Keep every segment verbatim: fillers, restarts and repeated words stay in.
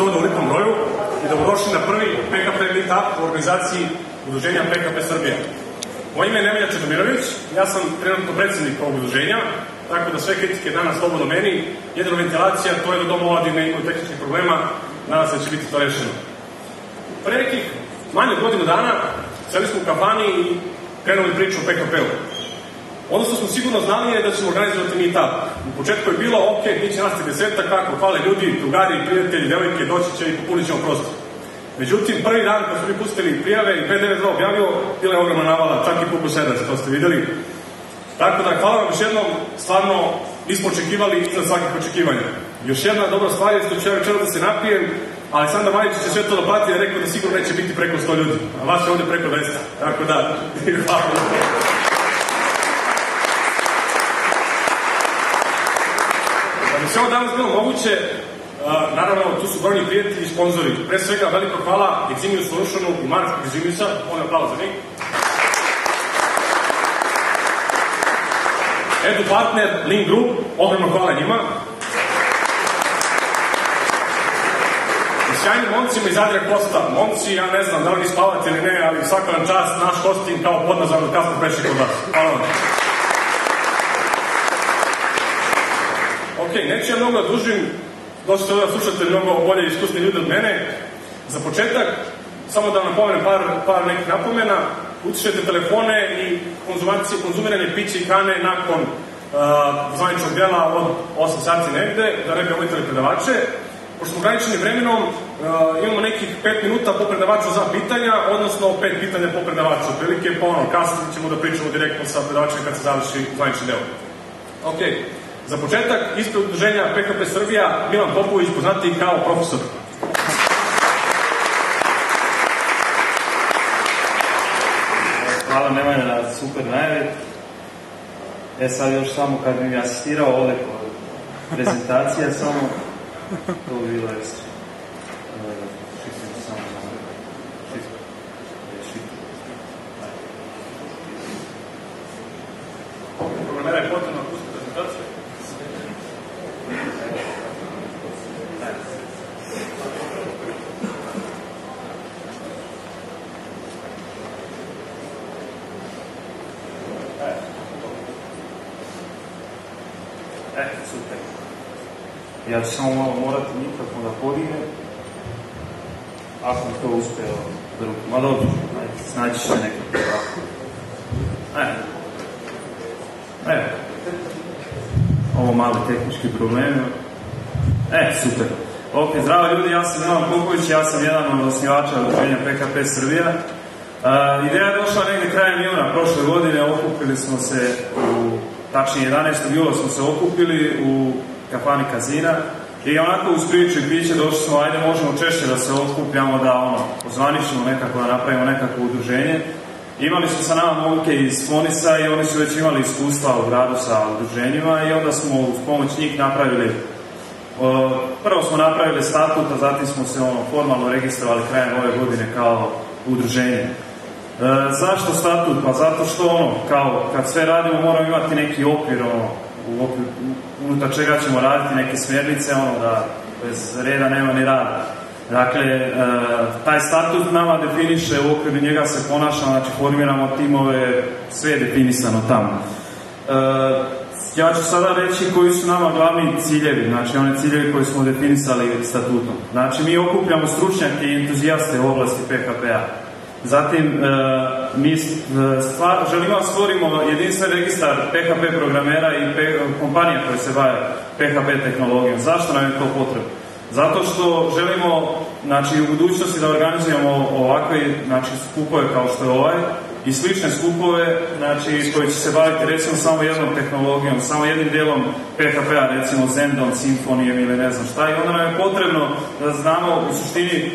vas ovdje u velikom broju i dobrodošli na prvi P H P meetup u organizaciji udruženja P H P Srbije. Moje ime je Nemanja Čedomirović, ja sam trenutno predsjednik ovog udruženja, tako da sve kritike danas slobodno meni. Jedino ventilacija, to je da dom ovdje ne imaju tehničkih problema, nadam se da će biti to rešeno. Pre nekih manje od godinu dana seli smo u kafani i krenuli priču o P H P-u. Ono što smo sigurno znali je da ćemo organizovati meetup. U početku je bilo, ok, mi će nas tridesetak, kako, hvale ljudi, drugari, prijatelji, devojke, doći će i popunit ćemo prostor. Međutim, prvi dan kad smo mi pustili prijave i P devedeset dva objavio, bila je ogromna navala, čak i puku sedam, to ste vidjeli. Tako da, hvala vam još jednom, stvarno nismo očekivali iznad svakih očekivanja. Još jedna dobra stvar je što ću ja večeras da se napijem, ali Sanda Marić će sve to doplatiti, jer rekao da sigurno neće biti preko sto ljudi, a vas je ovdje preko dvesta, tako da, hvala vam. Da bi sve ovo danas bilo moguće, naravno, tu su brojni prijatelji i sponzori. Pre svega, veliko hvala Eximius Solution i Mark Eximiusa, on je aplauz za njih. Edu Partner, Link Group, ogromno hvala njima. I sjajnim momcima iz Adria Kosta. Momci, ja ne znam da li vi spavate ili ne, ali svaka vam čast, naš hosting kao podnazvan od kasno prešli kod vas. Hvala vam. Ok, neću ja mnogo da dužim, došli ste ovdje da slušate mnogo bolje iskusni ljudi od mene. Za početak, samo da vam napomenem par, par nekih napomena, utišajte telefone i konzumiranje piće i hrane nakon uh, zvaničnog dela od osam sati negde, da ne bi ometali predavače. Pošto smo ograničeni vremenom, uh, imamo nekih pet minuta po predavaču za pitanja, odnosno pet pitanja po predavaču. Otprilike, pa ono, kasnije ćemo da pričamo direktno sa predavačem kad se završi zvanični deo. Ok. Za početak, ispred udruženja P H P Srbija, Milan Popović, poznati kao profesor. Hvala Nemanja na super najavi. E sad još samo kad bih mi asistirao ovdje kod prezentacija samo, to bi bilo ekstra. Programera je potrebno pusti prezentaciju. Ja ću samo malo morati mikrofon da podigne, ako mi to uspeo drugi. Ma dobro, snaći ću se nekako. Ajde. Evo. Ovo mali tehnički problem. E, super. Ok, zdravo ljudi, ja sam Milan Popović, ja sam jedan od osnivača udruženja P H P Srbija. Uh, ideja je došla negdje krajem juna prošle godine, okupili smo se u, tačnije jedanaestog jula smo se okupili u kafani Kazina i onako uz priču i piće došli smo, ajde možemo češće da se okupljamo, da ono, pozvaničimo nekako, da napravimo nekako udruženje. Imali su sa nama momke iz Fonisa i oni su već imali iskustva u gradu sa udruženjima i onda smo uz pomoć njih napravili, prvo smo napravili statut, a zatim smo se ono formalno registrovali krajem ove godine kao udruženje. Zašto statut? Pa zato što ono, kao kad sve radimo moramo imati neki okvir, ono, u okviru, unutar čega ćemo raditi neke smjernice, ono da bez reda nema ni rada. Dakle, e, taj statut nama definiše, u okviru njega se ponašamo, znači formiramo timove, sve je definisano tamo. E, ja ću sada reći koji su nama glavni ciljevi, znači one ciljevi koje smo definisali statutom. Znači, mi okupljamo stručnjake i entuzijaste u oblasti P H P-a. Zatim, mi stvar, želimo da stvorimo jedinstven registar P H P programera i kompanija koje se bave P H P tehnologijom. Zašto nam je to potrebno? Zato što želimo, znači, u budućnosti da organizujemo ovakve, znači, skupove kao što je ovaj i slične skupove, znači, koji će se baviti recimo samo jednom tehnologijom, samo jednim dijelom P H P-a, recimo Zendom, Symfonijem ili ne znam šta, i onda nam je potrebno da znamo u suštini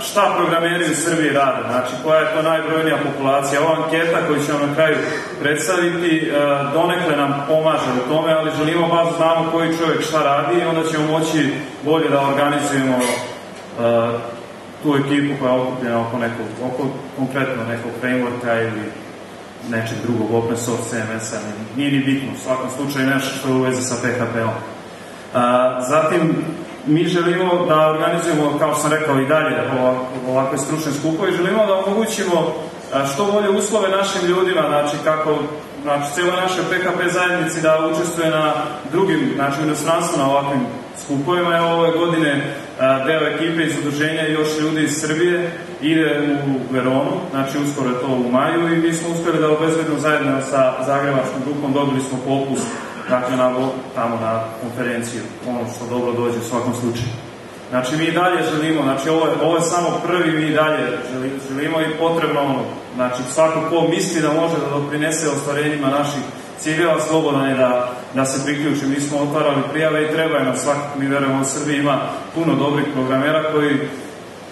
šta programeri u Srbiji rade, znači koja je to najbrojnija populacija. Ova anketa koju ćemo na kraju predstaviti donekle nam pomaže u tome, ali želimo baš da znamo koji čovjek šta radi i onda ćemo moći bolje da organizujemo uh, tu ekipu koja je okupljena oko nekog, oko konkretno nekog frameworka ili nečeg drugog, open source C M S-a, nije ni bitno, u svakom slučaju nešto što je u vezi sa P H P-om. Uh, zatim mi želimo da organizujemo, kao što sam rekao i dalje, ovakve stručne skupove, želimo da omogućimo što bolje uslove našim ljudima, znači kako cijelo naše P H P zajednici da učestvuje na drugim, znači u inostranstvu na ovakvim skupovima. Evo, ove godine deo ekipe iz udruženja i još ljudi iz Srbije ide u Veronu, znači uskoro je to u maju, i mi smo uspeli da obezbedimo zajedno sa zagrebačkom grupom, dobili smo popust, dakle, tamo na konferenciju, ono što dobro dođe u svakom slučaju. Znači, mi i dalje želimo, znači, ovo je, ovo je samo prvi, mi i dalje želimo i potrebno ono, znači, svako ko misli da može da doprinese ostvarenjima naših ciljeva, slobodan je da, da se priključi. Mi smo otvarali prijave i treba je nam svakako, mi verujemo u Srbiji ima puno dobrih programera koji,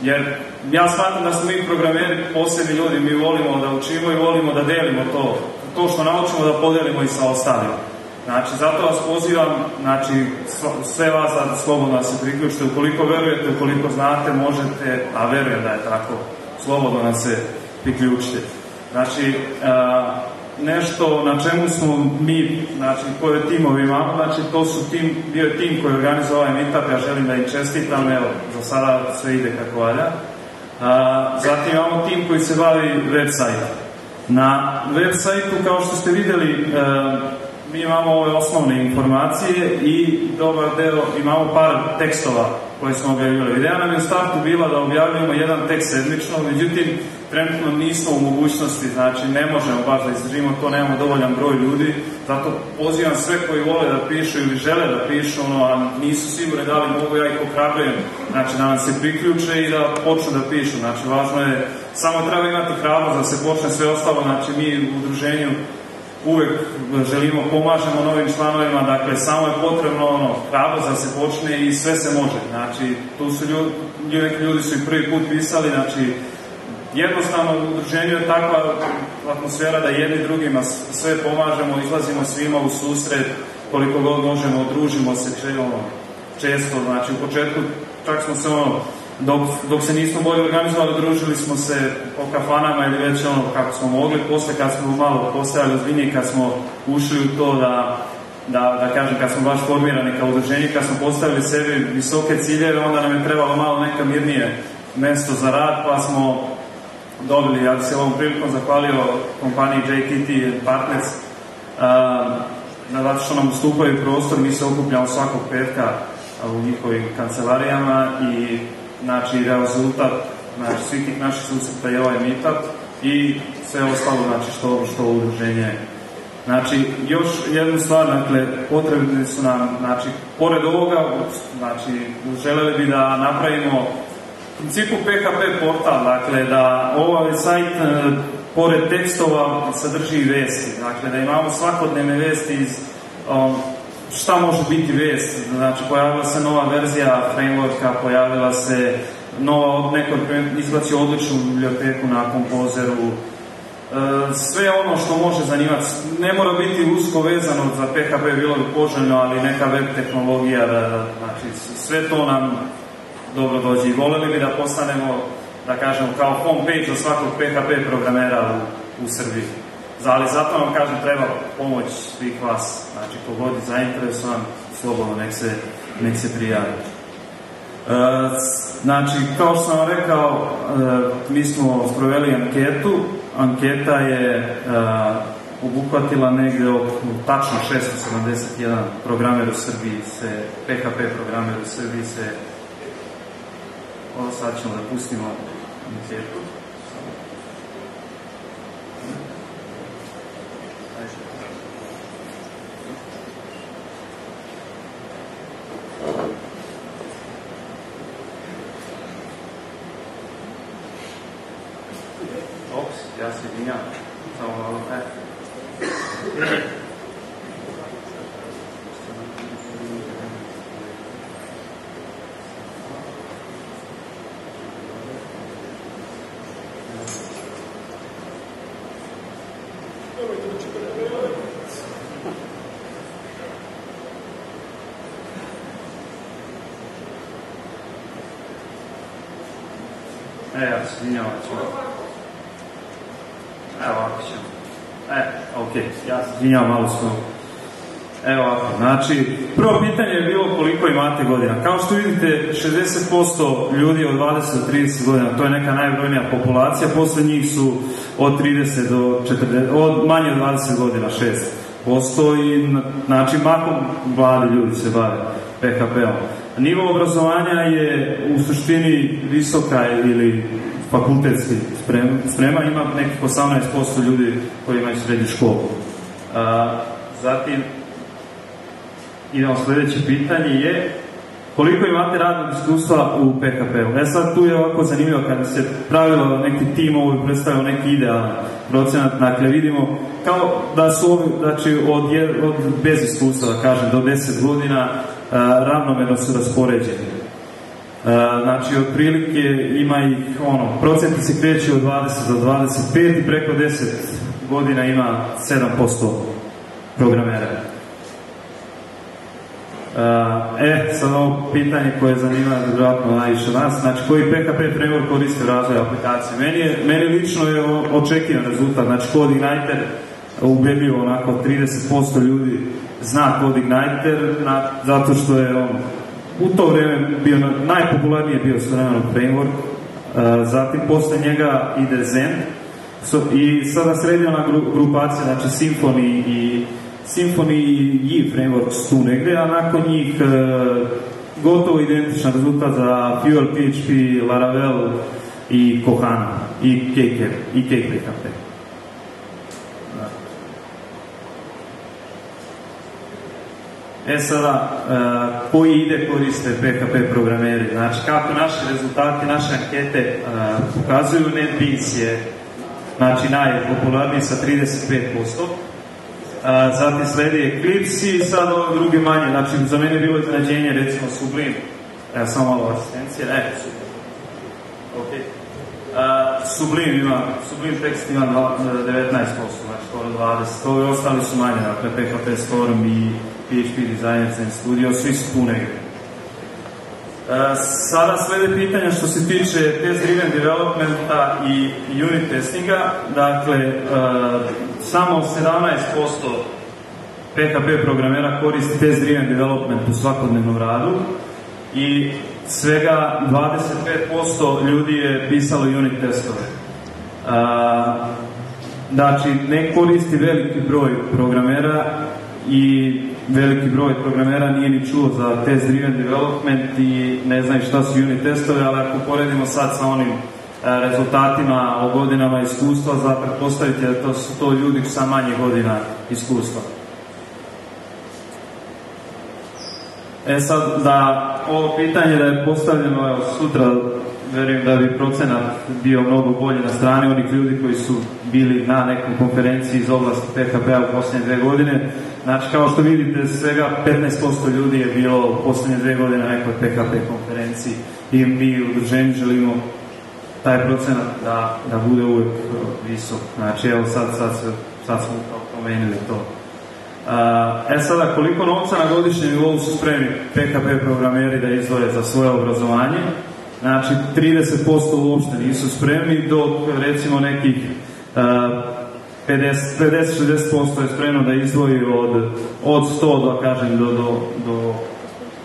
jer ja smatram da smo mi programeri posebni ljudi, mi volimo da učimo i volimo da delimo to, to što naučimo da podelimo i sa ostalima. Znači, zato vas pozivam, znači, sve vas da slobodno se priključite, ukoliko verujete, ukoliko znate, možete, a verujem da je tako, slobodno nam se priključite. Znači, nešto na čemu smo mi, znači, koje timove imamo, znači, to su tim, bio je tim koji organizuje ovaj meetup, ja želim da im čestitam, evo, za sada sve ide kako valja. Zatim imamo tim koji se bavi web sajta. Na web sajtu, kao što ste videli, mi imamo ove osnovne informacije i dobar deo, imamo par tekstova koje smo objavili. Ideja nam je u startu bila da objavljamo jedan tekst sedmično, međutim, trenutno nismo u mogućnosti, znači ne možemo baš da izdržimo to, nemamo dovoljan broj ljudi, zato pozivam sve koji vole da pišu ili žele da pišu, ono, a nisu sigurni da li mogu, ja ih ohrabrujem, znači da nam se priključe i da počnu da pišu, znači važno je, samo treba imati hrabrost da se počne sve ostalo, znači mi u udruženju uvek želimo, pomažemo novim članovima, dakle, samo je potrebno ono, hrabrost da se počne i sve se može, znači, tu su ljudi, ljudi su i prvi put pisali, znači, jednostavno u udruženju je takva atmosfera da jedni drugima sve pomažemo, izlazimo svima u susret, koliko god možemo, družimo se če, ono, često, znači, u početku čak smo se, ono, Dok, dok se nismo bolje organizovali, družili smo se po kafanama ili već ono kako smo mogli. Posle kad smo malo postajali ozbiljnije, kad smo ušli u to da, da, da kažem, kad smo baš formirani kao udruženje, kad smo postavili sebi visoke ciljeve, onda nam je trebalo malo neka mirnije mesto za rad, pa smo dobili, ja bi se ovom prilikom zahvalio kompaniji J T T Partners, zato što nam ustupaju prostor, mi se okupljamo svakog petka u njihovim kancelarijama i znači rezultat svih tih naših susreta je ovaj meetup i sve ostalo što udruženje. Znači, još jednu stvar, dakle, potrebni su nam, znači, pored ovoga, znači, želeli bi da napravimo u principu P H P portal, dakle, da ovaj sajt, pored tekstova, sadrži i vesti, dakle, da imamo svakodnevne vesti iz šta može biti vest, znači pojavila se nova verzija frameworka, pojavila se nova, neko izbacio odličnu biblioteku na Composeru, sve ono što može zanimati, ne mora biti usko vezano za P H P, bilo bi poželjno, ali neka web tehnologija, znači sve to nam dobro dođe i voleli bi da postanemo, da kažemo, kao homepage za svakog P H P programera u Srbiji. Ali zato vam kažem, treba pomoć svih vas, znači pogodi zainteresovan, slobodno nek se prijavi. Znači, kao što sam vam rekao, mi smo sproveli anketu, anketa je obuhvatila negde tačno šesto sedamdeset jedan programer u Srbiji, P H P programer u Srbiji se, ovo sad ćemo da pustimo anketu. Evo, ok, ja se izvinjavam, malo smo Evo ovako, znači, prvo pitanje je bilo koliko imate godina. Kao što vidite, šezdeset posto ljudi od dvadeset do trideset godina, to je neka najbrojnija populacija, posle njih su od trideset do četrdeset, od manje od dvadeset godina, šest posto i, znači, makom mladi ljudi se bave P H P-om. Nivo obrazovanja je u suštini visoka ili fakultetski sprema, ima nekih osamnaest posto ljudi koji imaju srednju školu. Zatim, idemo sljedeće pitanje je koliko imate radnog iskustva u P H P-u? E sad tu je ovako zanimljivo kada se pravilo neki tim ovo predstavio neki idealan procenat, dakle vidimo kao da su ovi, znači od, od bez iskustva, da kažem, do deset godina ravnomjerno su raspoređeni. Znači, otprilike ima ih, ono, procenti se kreću od dvadeset do dvadeset pet i preko deset godina ima sedam posto programera. E, sad ovo pitanje koje zanima vjerojatno najviše nas, znači koji P H P framework koriste u razvoju aplikacije? Meni, je, meni lično je očekivan rezultat, znači CodeIgniter ubedljivo onako trideset posto ljudi zna CodeIgniter na, zato što je on u to vrijeme bio, najpopularniji je bio stvarno framework, uh, zatim posle njega ide Zend so, i sada srednjena gru, grupacija, znači Symfony i Symfony i Yii framework su tu negdje, a nakon njih uh, gotovo identičan rezultat za FuelPHP, Laravel i Kohana i CakePHP. E sada, uh, koji ide koriste P H P programeri? Znači, kako naši rezultati, naše ankete uh, pokazuju, NetBeans je, znači, najpopularniji sa trideset pet posto. Uh, zatim sledi Eclipse i sad ovo drugi manje. Znači, za mene je bilo iznenađenje, recimo, Sublime. Evo, samo malo asistencije. E, super. Ok. Uh, Sublime ima, Sublime tekst ima devetnaest posto, znači, skoro dvadeset posto. Ovi ostali su manje, dakle, P H P Storm i P H P Designer Zend Studio, svi su tu negdje. E, sada slede pitanja što se tiče test-driven developmenta i unit testinga. Dakle, e, samo sedamnaest posto P H P programera koristi test-driven development u svakodnevnom radu i svega dvadeset pet posto ljudi je pisalo unit testove. E, znači, ne koristi veliki broj programera i veliki broj programera nije ni čuo za test driven development i ne znaju šta su unit testove, ali ako poredimo sad sa onim rezultatima o godinama iskustva, za pretpostaviti da to su to ljudi sa manje godina iskustva. E sad, da ovo pitanje da je postavljeno, evo, sutra, verujem da bi procenat bio mnogo bolje na strani onih ljudi koji su bili na nekom konferenciji iz oblasti P H P-a u posljednje dve godine. Znači, kao što vidite, svega petnaest posto ljudi je bilo u posljednje dve godine na nekoj P H P konferenciji i mi u udruženju želimo taj procenat da, da bude uvijek visok. Znači, evo sad, sad, sad smo promenili to. E sada, koliko novca na godišnjem nivou su spremni P H P programeri da izdvoje za svoje obrazovanje? Znači, trideset posto uopšte nisu spremni, dok recimo nekih pedeset do šezdeset posto je spremno da izdvoji od, od sto, da kažem, do, do, do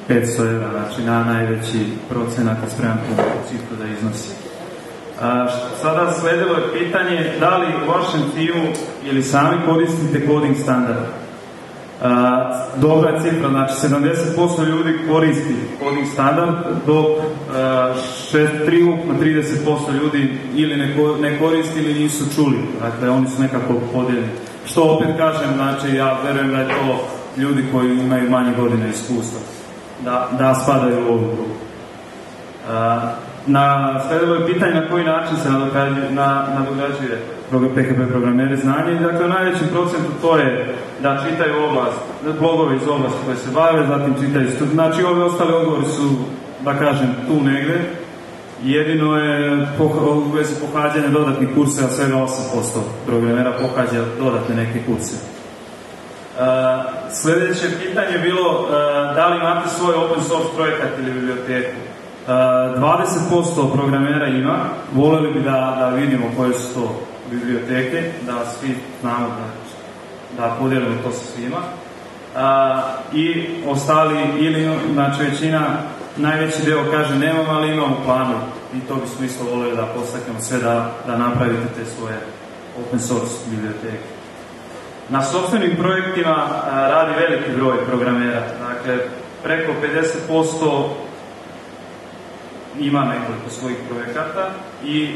petsto evra, znači na najveći procenat je spremno u cifru da iznosi. A, sada sledilo je pitanje da li u vašem timu ili sami koristite coding standard. A, dobra je cifra, znači sedamdeset posto ljudi koristi coding standard, dok trideset posto ljudi ili ne, ko, ne koristi ili nisu čuli, dakle oni su nekako podijeljeni. Što opet kažem, znači ja verujem da je to ljudi koji imaju manje godine iskustva, da, da spadaju u ovu grupu. Na sljedevo je pitanje na koji način se nadograđuje P H P programere znanje. Dakle, u najvećem procentu to je da čitaju oblast, blogove iz oblasti koje se bave, zatim čitaju studije. Znači, ove ostale odgovori su, da kažem, tu negdje. Jedino je pohađanje dodatnih kursa, a svega osam posto programera pohađa dodatne neke kurse. Sljedeće pitanje je bilo da li imate svoj open source projekat ili biblioteku. dvadeset posto programera ima, voleli bi da, da vidimo koje su to biblioteke, da svi znamo da, da podijelimo to sa svima. i ostali, ili, znači većina, najveći deo kaže nemam, ali imam u planu, i to bi smislo volio da postaknemo sve da, da napravite te svoje open source biblioteke. Na sopstvenim projektima radi veliki broj programera, dakle preko pedeset posto ima nekoliko svojih projekata i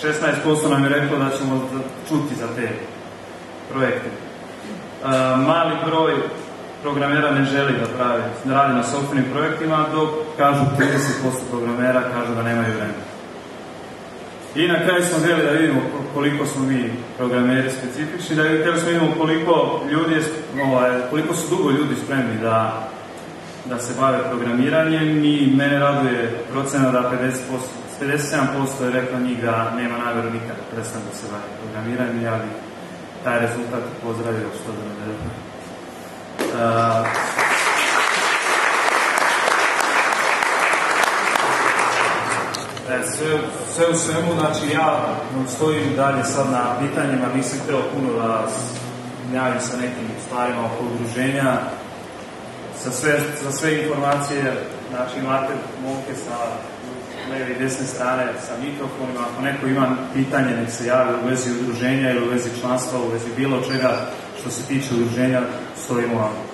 šesnaest posto nam je reklo da ćemo čuti za te projekte. Mali broj programera ne želi da pravi, radi na sopstvenim projektima, dok kažu trideset posto programera kažu da nemaju vremena. I na kraju smo htjeli da vidimo koliko smo mi programeri specifični, da htjeli smo vidimo koliko ljudi, koliko su dugo ljudi spremni da, da se bave programiranjem, i mene raduje procena da pedeset sedam posto je rekla njih da nema namjeru nikada prestanu da se bave programiranjem, ja bi taj rezultat pozdravio što da ne vedete. Sve, sve u svemu, znači ja stojim dalje sad na pitanjima, nisam htio puno da javim sa nekim stvarima oko udruženja, sa sve, za sve informacije, znači imate momke sa leve i desne strane sa mikrofonima, ako neko ima pitanje nek se javi u vezi udruženja ili u vezi članstva, u vezi bilo čega što se tiče udruženja, stojimo vam.